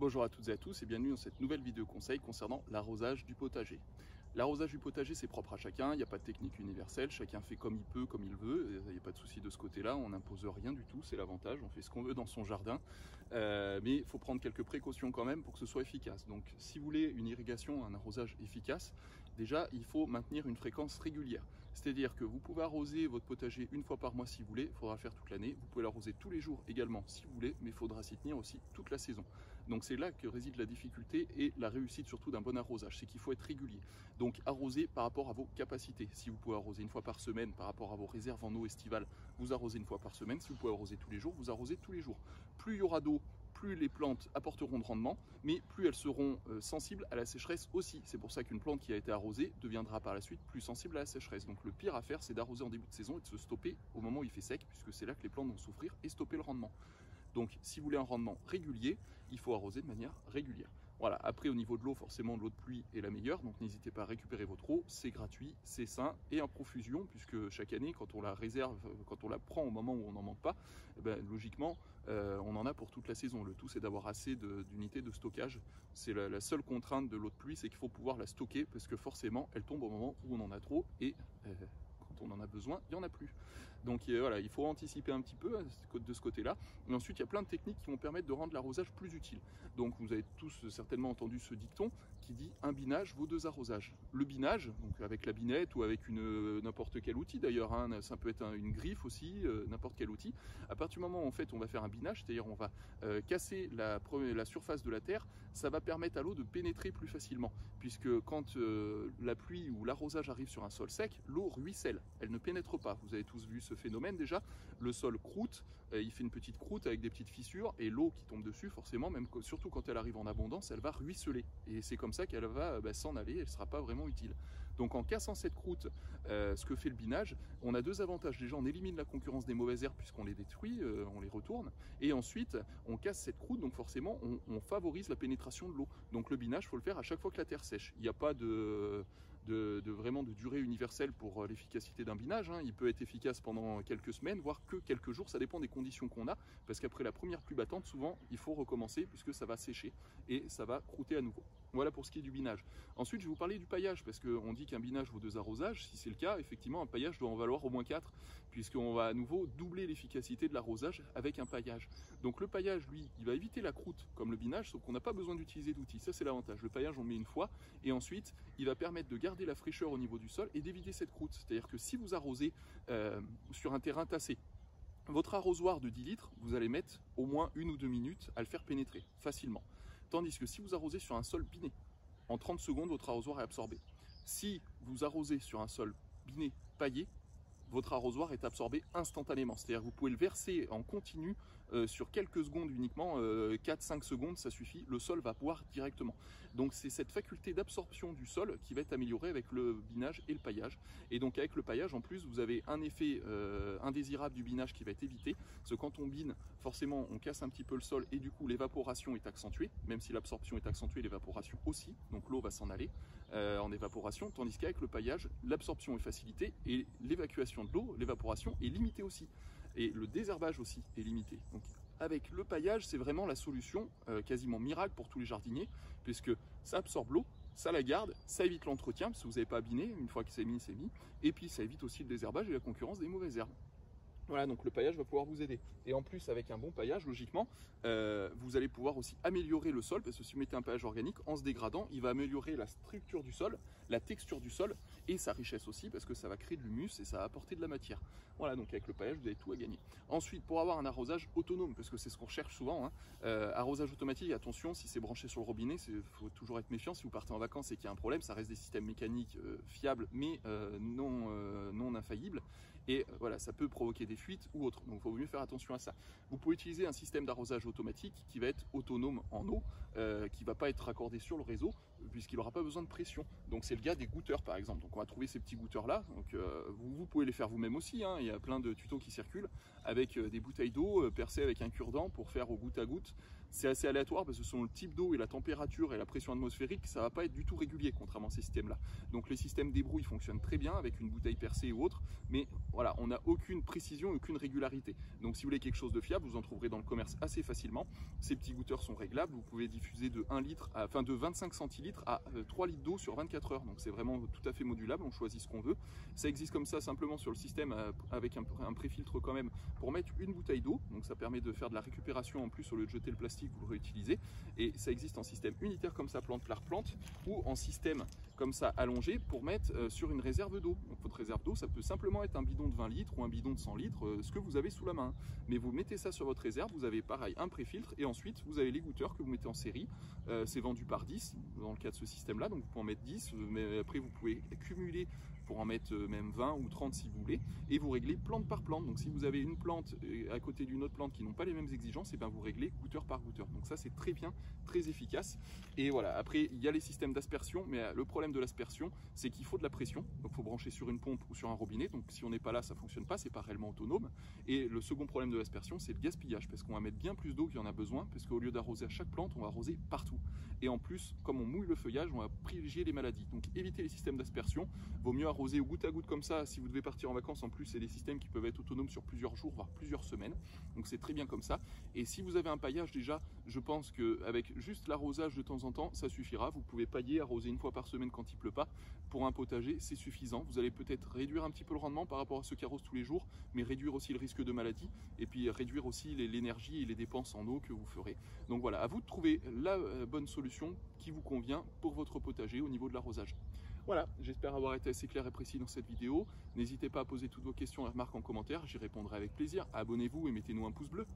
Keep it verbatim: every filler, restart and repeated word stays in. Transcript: Bonjour à toutes et à tous et bienvenue dans cette nouvelle vidéo conseil concernant l'arrosage du potager. L'arrosage du potager, c'est propre à chacun, il n'y a pas de technique universelle, chacun fait comme il peut, comme il veut, il n'y a pas de souci de ce côté-là, on n'impose rien du tout, c'est l'avantage, on fait ce qu'on veut dans son jardin, euh, mais il faut prendre quelques précautions quand même pour que ce soit efficace. Donc si vous voulez une irrigation, un arrosage efficace, déjà il faut maintenir une fréquence régulière, c'est-à-dire que vous pouvez arroser votre potager une fois par mois si vous voulez, il faudra faire toute l'année, vous pouvez l'arroser tous les jours également si vous voulez, mais il faudra s'y tenir aussi toute la saison. Donc c'est là que réside la difficulté et la réussite surtout d'un bon arrosage, c'est qu'il faut être régulier. Donc arroser par rapport à vos capacités. Si vous pouvez arroser une fois par semaine par rapport à vos réserves en eau estivale, vous arrosez une fois par semaine. Si vous pouvez arroser tous les jours, vous arrosez tous les jours. Plus il y aura d'eau, plus les plantes apporteront de rendement, mais plus elles seront sensibles à la sécheresse aussi. C'est pour ça qu'une plante qui a été arrosée deviendra par la suite plus sensible à la sécheresse. Donc le pire à faire, c'est d'arroser en début de saison et de se stopper au moment où il fait sec, puisque c'est là que les plantes vont souffrir et stopper le rendement. Donc si vous voulez un rendement régulier, il faut arroser de manière régulière. Voilà, après au niveau de l'eau, forcément l'eau de pluie est la meilleure, donc n'hésitez pas à récupérer votre eau, c'est gratuit, c'est sain et en profusion, puisque chaque année quand on la réserve, quand on la prend au moment où on n'en manque pas, eh ben, logiquement euh, on en a pour toute la saison. Le tout c'est d'avoir assez d'unités de, de stockage, c'est la, la seule contrainte de l'eau de pluie, c'est qu'il faut pouvoir la stocker parce que forcément elle tombe au moment où on en a trop et... Euh, on en a besoin, il n'y en a plus. Donc euh, voilà, il faut anticiper un petit peu de ce côté-là. Et ensuite, il y a plein de techniques qui vont permettre de rendre l'arrosage plus utile. Donc vous avez tous certainement entendu ce dicton qui dit un binage vaut deux arrosages. Le binage, donc avec la binette ou avec une n'importe quel outil d'ailleurs, hein, ça peut être un, une griffe aussi, euh, n'importe quel outil. À partir du moment où en fait on va faire un binage, c'est-à-dire on va euh, casser la, la surface de la terre, ça va permettre à l'eau de pénétrer plus facilement, puisque quand euh, la pluie ou l'arrosage arrive sur un sol sec, l'eau ruisselle. Elle ne pénètre pas. Vous avez tous vu ce phénomène déjà. Le sol croûte, il fait une petite croûte avec des petites fissures et l'eau qui tombe dessus, forcément, même surtout quand elle arrive en abondance, elle va ruisseler. Et c'est comme ça qu'elle va bah, s'en aller, elle ne sera pas vraiment utile. Donc en cassant cette croûte, euh, ce que fait le binage, on a deux avantages. Déjà, on élimine la concurrence des mauvaises herbes puisqu'on les détruit, euh, on les retourne. Et ensuite, on casse cette croûte, donc forcément, on, on favorise la pénétration de l'eau. Donc le binage, il faut le faire à chaque fois que la terre sèche. Il n'y a pas de... De, de vraiment de durée universelle pour l'efficacité d'un binage, hein. Il peut être efficace pendant quelques semaines, voire que quelques jours, ça dépend des conditions qu'on a, parce qu'après la première pluie battante, souvent il faut recommencer puisque ça va sécher et ça va croûter à nouveau. Voilà pour ce qui est du binage. Ensuite, je vais vous parler du paillage, parce qu'on dit qu'un binage vaut deux arrosages. Si c'est le cas, effectivement, un paillage doit en valoir au moins quatre, puisqu'on va à nouveau doubler l'efficacité de l'arrosage avec un paillage. Donc le paillage, lui, il va éviter la croûte, comme le binage, sauf qu'on n'a pas besoin d'utiliser d'outils. Ça, c'est l'avantage. Le paillage, on le met une fois, et ensuite, il va permettre de garder la fraîcheur au niveau du sol et d'éviter cette croûte. C'est-à-dire que si vous arrosez euh, sur un terrain tassé, votre arrosoir de dix litres, vous allez mettre au moins une ou deux minutes à le faire pénétrer facilement. Tandis que si vous arrosez sur un sol biné, en trente secondes, votre arrosoir est absorbé. Si vous arrosez sur un sol biné paillé, votre arrosoir est absorbé instantanément. C'est-à-dire que vous pouvez le verser en continu euh, sur quelques secondes uniquement, euh, quatre à cinq secondes, ça suffit, le sol va boire directement. Donc c'est cette faculté d'absorption du sol qui va être améliorée avec le binage et le paillage. Et donc avec le paillage, en plus, vous avez un effet euh, indésirable du binage qui va être évité. Parce que quand on bine, forcément, on casse un petit peu le sol et du coup, l'évaporation est accentuée. Même si l'absorption est accentuée, l'évaporation aussi. Donc l'eau va s'en aller euh, en évaporation. Tandis qu'avec le paillage, l'absorption est facilitée et l'évacuation de l'eau, l'évaporation est limitée aussi. Et le désherbage aussi est limité. Donc, avec le paillage, c'est vraiment la solution euh, quasiment miracle pour tous les jardiniers, puisque ça absorbe l'eau, ça la garde, ça évite l'entretien, parce que vous n'avez pas biné, une fois que c'est mis, c'est mis, et puis ça évite aussi le désherbage et la concurrence des mauvaises herbes. Voilà, donc le paillage va pouvoir vous aider. Et en plus, avec un bon paillage, logiquement, euh, vous allez pouvoir aussi améliorer le sol, parce que si vous mettez un paillage organique, en se dégradant, il va améliorer la structure du sol, la texture du sol, et sa richesse aussi, parce que ça va créer de l'humus et ça va apporter de la matière. Voilà, donc avec le paillage, vous avez tout à gagner. Ensuite, pour avoir un arrosage autonome, parce que c'est ce qu'on recherche souvent, hein, euh, arrosage automatique, attention, si c'est branché sur le robinet, il faut toujours être méfiant. Si vous partez en vacances et qu'il y a un problème, ça reste des systèmes mécaniques euh, fiables, mais euh, non, euh, non infaillibles. Et voilà, ça peut provoquer des fuites ou autre. Donc il faut mieux faire attention à ça. Vous pouvez utiliser un système d'arrosage automatique qui va être autonome en eau, euh, qui ne va pas être raccordé sur le réseau puisqu'il n'aura pas besoin de pression. Donc c'est le cas des goûteurs par exemple. Donc on va trouver ces petits goûteurs là. Donc euh, vous, vous pouvez les faire vous-même aussi, hein. Il y a plein de tutos qui circulent avec des bouteilles d'eau percées avec un cure-dent pour faire au goutte à goutte. c'est assez aléatoire parce que selon le type d'eau et la température et la pression atmosphérique, ça va pas être du tout régulier contrairement à ces systèmes-là. Donc les systèmes débrouille fonctionnent très bien avec une bouteille percée ou autre, mais voilà, on n'a aucune précision, aucune régularité. Donc si vous voulez quelque chose de fiable, vous en trouverez dans le commerce assez facilement. Ces petits goûteurs sont réglables, vous pouvez diffuser de un litre, à, enfin de vingt-cinq centilitres à trois litres d'eau sur vingt-quatre heures. Donc c'est vraiment tout à fait modulable, on choisit ce qu'on veut. Ça existe comme ça simplement sur le système avec un, un pré-filtre quand même pour mettre une bouteille d'eau. Donc ça permet de faire de la récupération en plus au lieu de jeter le plastique, vous le réutilisez. Et ça existe en système unitaire comme ça, plante par plante, ou en système comme ça allongé pour mettre euh, sur une réserve d'eau. Donc votre réserve d'eau, ça peut simplement être un bidon de vingt litres ou un bidon de cent litres, euh, ce que vous avez sous la main. Mais vous mettez ça sur votre réserve, vous avez pareil un pré-filtre et ensuite vous avez les goûteurs que vous mettez en série. Euh, c'est vendu par dix dans le cas de ce système-là, donc vous pouvez en mettre dix, mais après vous pouvez cumuler pour en mettre même vingt ou trente si vous voulez, et vous réglez plante par plante. Donc si vous avez une plante à côté d'une autre plante qui n'ont pas les mêmes exigences, et bien vous réglez goûteur par goûteur. Donc ça c'est très bien, très efficace. Et voilà, après il y a les systèmes d'aspersion, mais le problème de l'aspersion c'est qu'il faut de la pression, donc il faut brancher sur une pompe ou sur un robinet, donc si on n'est pas là ça fonctionne pas, c'est pas réellement autonome. Et le second problème de l'aspersion c'est le gaspillage, parce qu'on va mettre bien plus d'eau qu'il y en a besoin, parce qu'au lieu d'arroser à chaque plante, on va arroser partout. Et en plus, comme on mouille le feuillage, on va privilégier les maladies. Donc évitez les systèmes d'aspersion, vaut mieux arroser au goutte à goutte comme ça. Si vous devez partir en vacances, en plus c'est des systèmes qui peuvent être autonomes sur plusieurs jours voire plusieurs semaines, donc c'est très bien comme ça. Et si vous avez un paillage, déjà je pense que avec juste l'arrosage de temps en temps ça suffira, vous pouvez pailler, arroser une fois par semaine quand il pleut pas. Pour un potager c'est suffisant, vous allez peut-être réduire un petit peu le rendement par rapport à ceux qui arrosent tous les jours, mais réduire aussi le risque de maladie et puis réduire aussi l'énergie et les dépenses en eau que vous ferez. Donc voilà, à vous de trouver la bonne solution qui vous convient pour votre potager au niveau de l'arrosage. Voilà, j'espère avoir été assez clair et précis dans cette vidéo. N'hésitez pas à poser toutes vos questions et remarques en commentaire, j'y répondrai avec plaisir. Abonnez-vous et mettez-nous un pouce bleu.